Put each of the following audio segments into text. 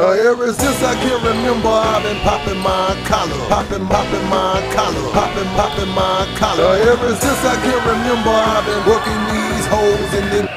Ever since I can remember, I've been popping my collar, popping my collar, popping my collar. Ever since I can remember, I've been working these holes and then.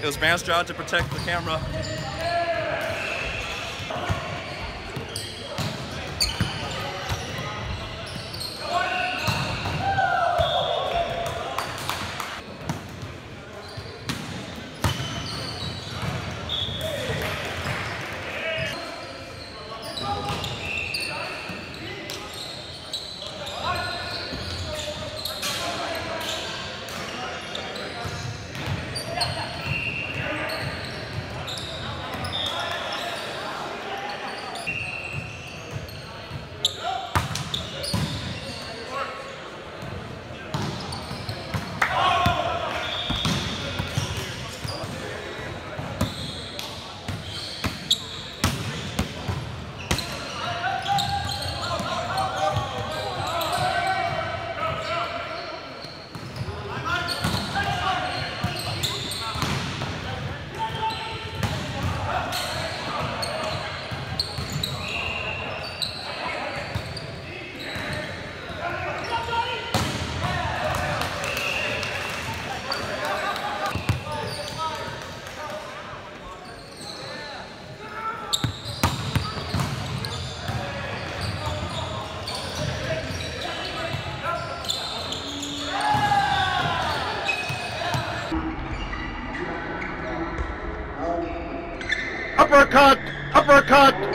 It was man's job to protect the camera. Uppercut! Uppercut!